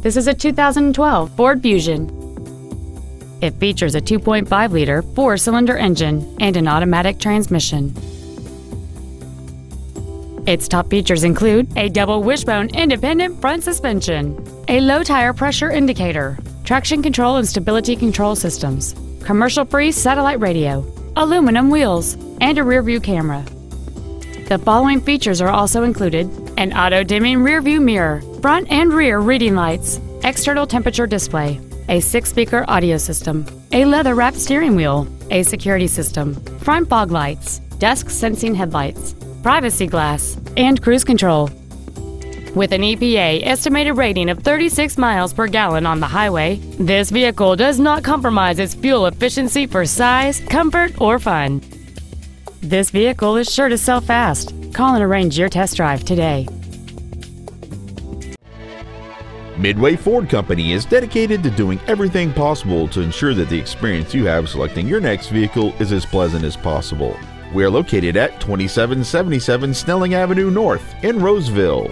This is a 2012 Ford Fusion. It features a 2.5-liter four-cylinder engine and an automatic transmission. Its top features include a double wishbone independent front suspension, a low-tire pressure indicator, traction control and stability control systems, commercial-free satellite radio, aluminum wheels, and a rear-view camera. The following features are also included: an auto-dimming rear-view mirror, front and rear reading lights, external temperature display, a 6-speaker audio system, a leather-wrapped steering wheel, a security system, front fog lights, dusk-sensing headlights, privacy glass, and cruise control. With an EPA estimated rating of 36 miles per gallon on the highway, this vehicle does not compromise its fuel efficiency for size, comfort, or fun. This vehicle is sure to sell fast. Call and arrange your test drive today. Midway Ford Company is dedicated to doing everything possible to ensure that the experience you have selecting your next vehicle is as pleasant as possible. We are located at 2777 Snelling Avenue North in Roseville.